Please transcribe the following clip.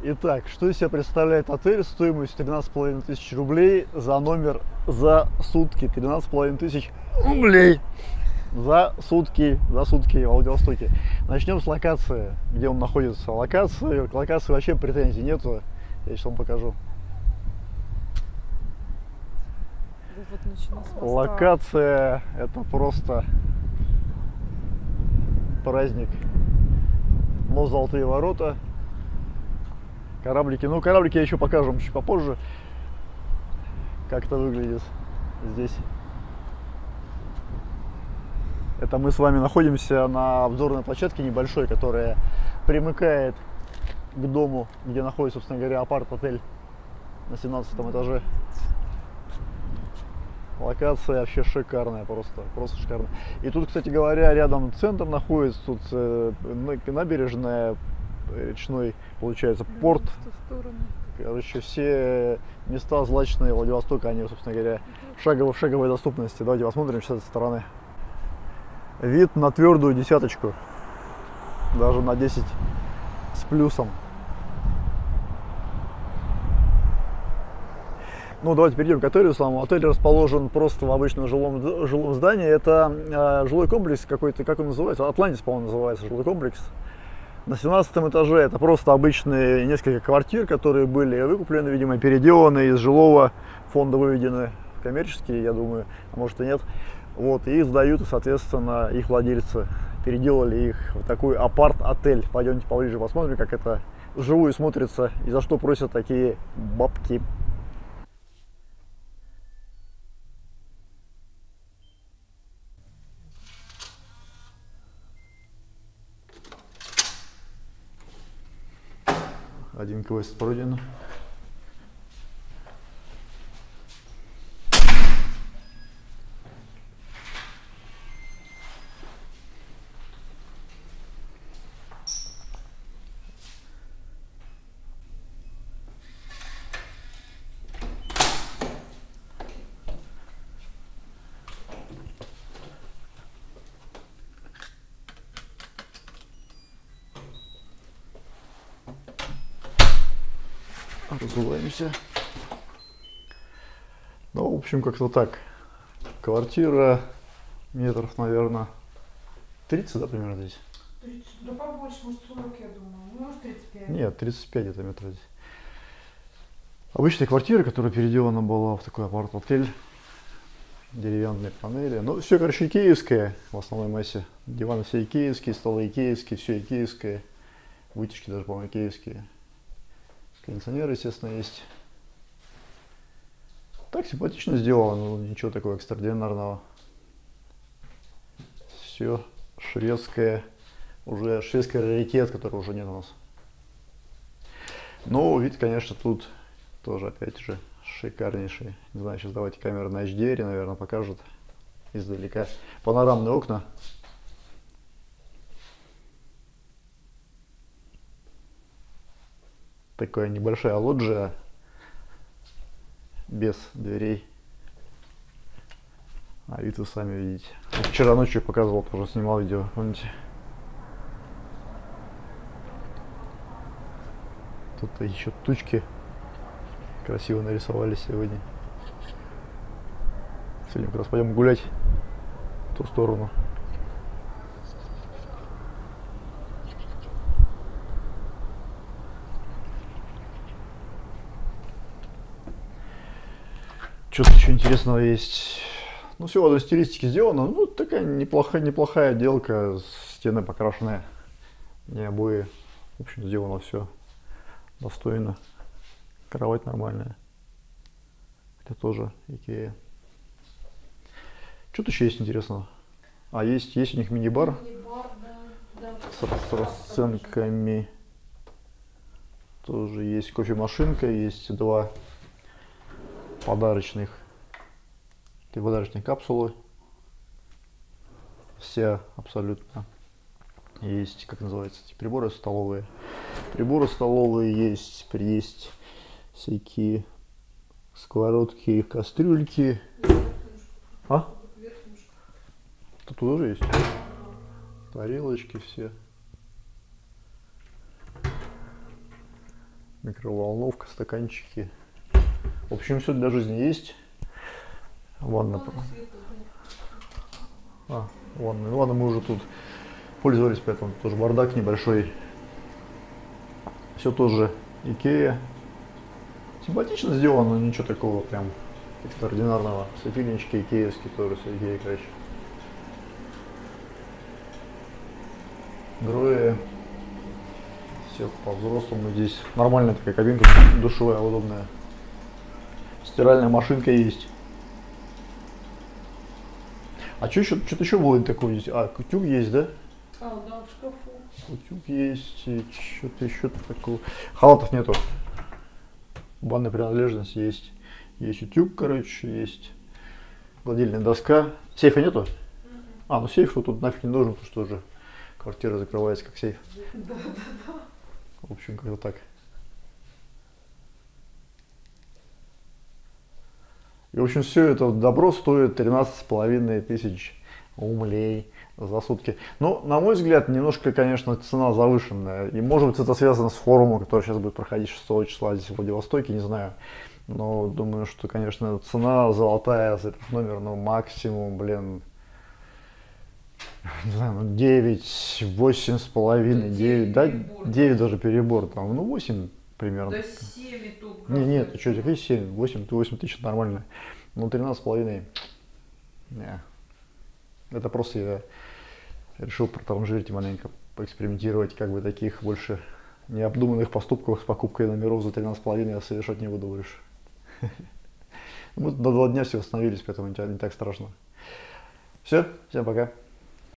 Итак, что из себя представляет отель стоимость 13,5 тысяч рублей за номер за сутки? 13,5 тысяч рублей за сутки в Владивостоке. Начнем с локации, где он находится. К локации вообще претензий нету. Я сейчас вам покажу. Локация — это просто праздник. Но золотые ворота. Кораблики, ну кораблики я еще покажу чуть попозже, как это выглядит здесь. Это мы с вами находимся на обзорной площадке небольшой, которая примыкает к дому, где находится, собственно говоря, апарт-отель на 17 этаже. Локация вообще шикарная, просто шикарная. И тут, кстати говоря, рядом центр находится, тут набережная, речной, получается, порт. Короче, все места злачные Владивостока, они, собственно говоря, в шаговой доступности. Давайте посмотрим сейчас с этой стороны. Вид на твердую десяточку, даже на 10 с плюсом. Ну, давайте перейдем к отелю самому. Отель расположен просто в обычном жилом здании. Это жилой комплекс какой-то, как он называется? Атлантис, по-моему, называется жилой комплекс. На 17 этаже это просто обычные несколько квартир, которые были выкуплены, видимо, переделаны, из жилого фонда выведены в коммерческие, я думаю, а может и нет. Вот, и сдают, соответственно, их владельцы. Переделали их в такой апарт-отель. Пойдемте поближе посмотрим, как это вживую смотрится и за что просят такие бабки. Один квест пройден. Разуваемся. Ну, в общем, как-то так. Квартира метров, наверное, 30, да, примерно здесь? 30, да побольше, может 40, я думаю. Может 35. Нет, 35 это метров здесь. Обычная квартира, которая переделана была в такой апарт-отель. Деревянные панели. Ну, все, короче, икеевское в основной массе. Диваны все икеевские, столы икеевские, все икеевское. Вытяжки даже, по-моему, икеевские. Кондиционер, естественно, есть. Так симпатично сделано, ничего такого экстраординарного. Все шведское, уже шведский раритет, которого уже нет у нас. Но вид, конечно, тут тоже опять же шикарнейший. Не знаю, сейчас давайте камеру на HDR, наверное, покажут издалека. Панорамные окна. Такая небольшая лоджия, без дверей. А вид вы сами видите. Вчера ночью показывал, тоже снимал видео, помните? Тут еще тучки красиво нарисовали сегодня. Сегодня как раз пойдем гулять в ту сторону. Что-то еще интересного есть. Ну, все в одной стилистике сделано. Ну, такая неплохая отделка. Стены покрашены, не обои. В общем, сделано все достойно. Кровать нормальная. Это тоже IKEA. Что-то еще есть интересного. А, есть у них мини-бар. С расценками. Тоже есть кофемашинка, есть два подарочные капсулы, все абсолютно есть, как называется, эти приборы столовые есть всякие сковородки, кастрюльки. А тут тоже есть тарелочки, все микроволновка, стаканчики. В общем, все для жизни есть. Ванна. Ванна. Ну ладно, мы уже тут пользовались, поэтому тоже бардак небольшой. Все тоже IKEA. Симпатично сделано, но ничего такого прям экстраординарного. Светильнички икеевские тоже, с IKEA, короче. Гроя. Все по-взрослому здесь. Нормальная такая кабинка, душевая, удобная. Стиральная машинка есть. А что-то еще было такое здесь? А, утюг есть, да? А, да, в шкафу. Утюг есть, и что-то еще такого. Халатов нету. Банная принадлежность есть. Есть утюг, короче, есть гладильная доска. Сейфа нету? А, ну сейф тут нафиг не нужен, потому что уже квартира закрывается как сейф. Да. В общем, как-то так. И, в общем, все это добро стоит 13 500 рублей за сутки. Но, на мой взгляд, немножко, конечно, цена завышенная. И, может быть, это связано с форумом, который сейчас будет проходить 6 числа здесь, в Владивостоке, не знаю. Но думаю, что, конечно, цена золотая за этот номер, но максимум, блин, не знаю, 9, 8,5, 9, да, 9 даже перебор, там, ну, 8 примерно. Да 7 и только. Нет, ты что, тебе 7, 8 тысяч нормально. Ну, 13,5. Это просто я решил протранжирить маленько, поэкспериментировать, как бы таких больше необдуманных поступков с покупкой номеров за 13,5 я совершать не буду больше. Мы на 2 дня все восстановились, поэтому не так страшно. Все, всем пока.